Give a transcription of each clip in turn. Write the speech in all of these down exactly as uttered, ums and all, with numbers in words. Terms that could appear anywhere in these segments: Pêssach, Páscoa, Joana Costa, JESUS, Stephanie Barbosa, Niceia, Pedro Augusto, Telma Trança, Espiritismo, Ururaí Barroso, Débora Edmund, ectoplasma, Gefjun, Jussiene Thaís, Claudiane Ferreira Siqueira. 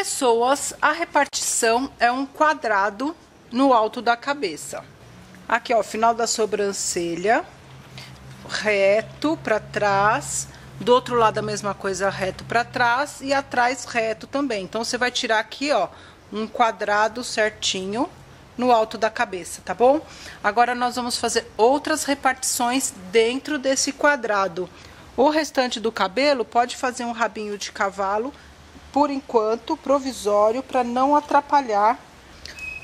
pessoas, a repartição é um quadrado no alto da cabeça. Aqui, ó, final da sobrancelha, reto para trás. Do outro lado, a mesma coisa, reto para trás. E atrás, reto também. Então, você vai tirar aqui, ó, um quadrado certinho no alto da cabeça, tá bom? Agora, nós vamos fazer outras repartições dentro desse quadrado. O restante do cabelo, pode fazer um rabinho de cavalo, por enquanto, provisório, para não atrapalhar.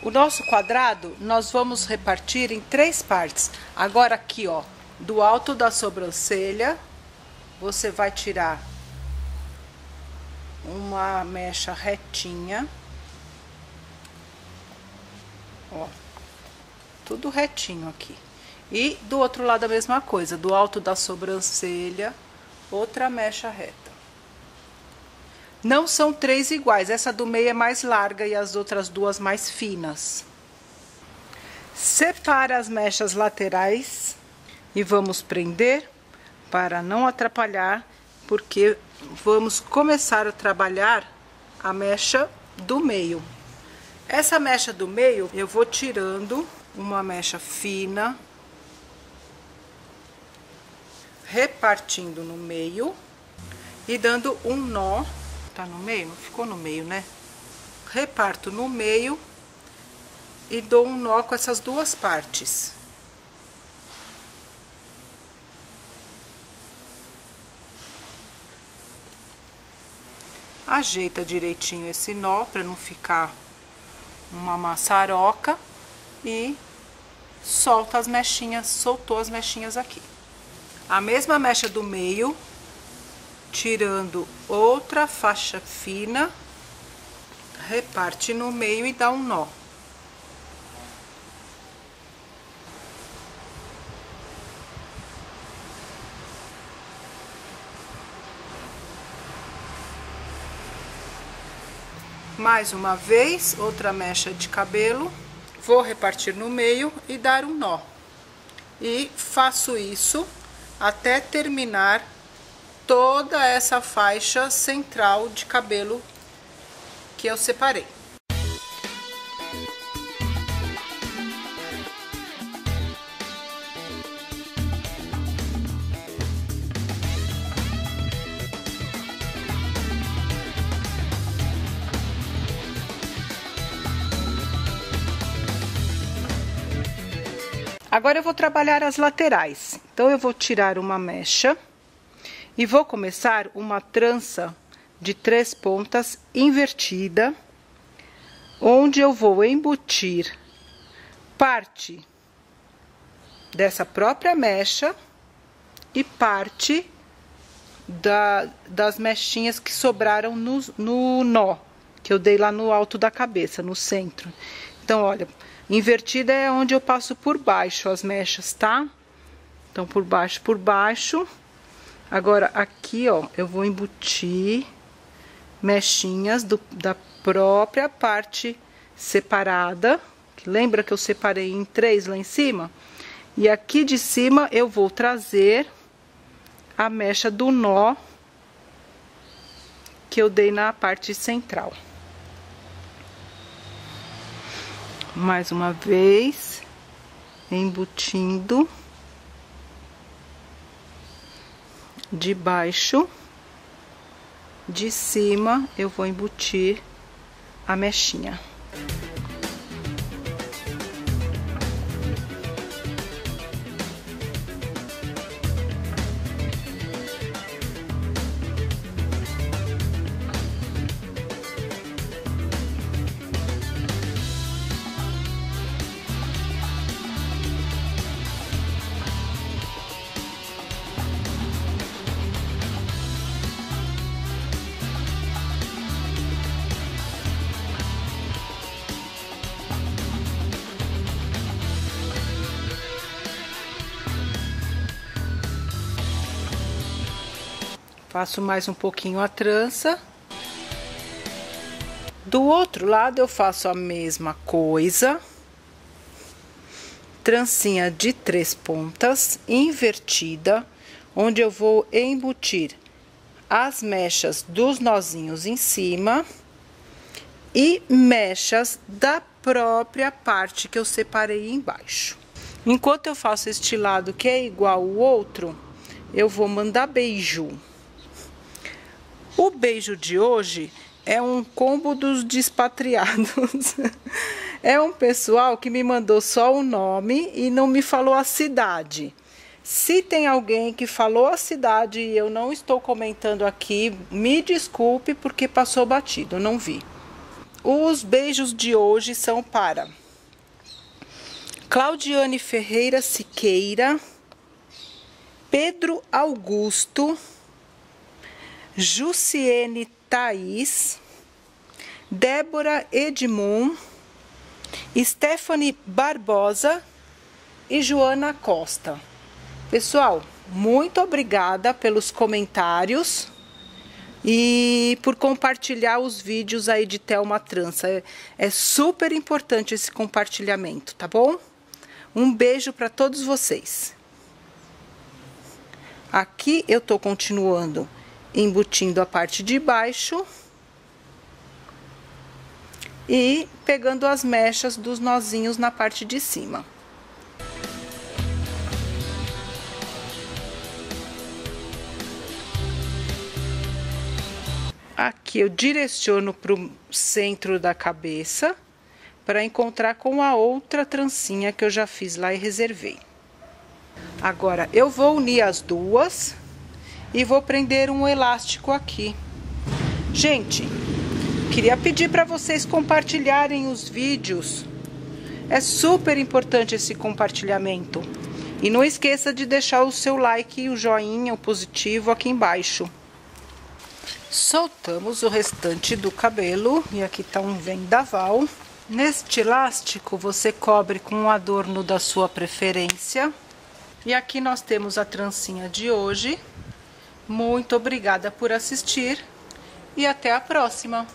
O nosso quadrado, nós vamos repartir em três partes. Agora aqui, ó, do alto da sobrancelha, você vai tirar uma mecha retinha. Ó, tudo retinho aqui. E do outro lado a mesma coisa, do alto da sobrancelha, outra mecha reta. Não são três iguais, essa do meio é mais larga e as outras duas mais finas. Separa as mechas laterais e vamos prender para não atrapalhar, porque vamos começar a trabalhar a mecha do meio. Essa mecha do meio eu vou tirando uma mecha fina, repartindo no meio e dando um nó. Tá no meio? Não ficou no meio, né? Reparto no meio e dou um nó com essas duas partes. Ajeita direitinho esse nó para não ficar uma maçaroca e solta as mechinhas, soltou as mechinhas aqui. A mesma mecha do meio, tirando outra faixa fina, reparte no meio e dá um nó. Mais uma vez, outra mecha de cabelo, vou repartir no meio e dar um nó. E faço isso até terminar toda essa faixa central de cabelo que eu separei. Agora eu vou trabalhar as laterais. Então, eu vou tirar uma mecha e vou começar uma trança de três pontas invertida, onde eu vou embutir parte dessa própria mecha e parte da, das mechinhas que sobraram no, no nó, que eu dei lá no alto da cabeça, no centro. Então, olha, invertida é onde eu passo por baixo as mechas, tá? Então, por baixo, por baixo. Agora, aqui, ó, eu vou embutir mechinhas do, da própria parte separada. Lembra que eu separei em três lá em cima? E aqui de cima eu vou trazer a mecha do nó que eu dei na parte central. Mais uma vez, embutindo de baixo, de cima eu vou embutir a mechinha. Faço mais um pouquinho a trança. Do outro lado, eu faço a mesma coisa. Trancinha de três pontas, invertida, onde eu vou embutir as mechas dos nozinhos em cima e mechas da própria parte que eu separei embaixo. Enquanto eu faço este lado que é igual ao outro, eu vou mandar beijo. O beijo de hoje é um combo dos despatriados. É um pessoal que me mandou só o nome e não me falou a cidade. Se tem alguém que falou a cidade e eu não estou comentando aqui, me desculpe porque passou batido, não vi. Os beijos de hoje são para Claudiane Ferreira Siqueira, Pedro Augusto, Jussiene Thaís, Débora Edmund, Stephanie Barbosa e Joana Costa. Pessoal, muito obrigada pelos comentários e por compartilhar os vídeos aí de Telma Trança. É, é super importante esse compartilhamento, tá bom? Um beijo para todos vocês. Aqui eu tô continuando embutindo a parte de baixo e pegando as mechas dos nozinhos na parte de cima. Aqui eu direciono para o centro da cabeça para encontrar com a outra trancinha que eu já fiz lá e reservei. Agora eu vou unir as duas e vou prender um elástico aqui. Gente, queria pedir para vocês compartilharem os vídeos. É super importante esse compartilhamento. E não esqueça de deixar o seu like e o joinha, o positivo aqui embaixo. Soltamos o restante do cabelo e aqui tá um vendaval. Neste elástico você cobre com um adorno da sua preferência. E aqui nós temos a trancinha de hoje. Muito obrigada por assistir e até a próxima!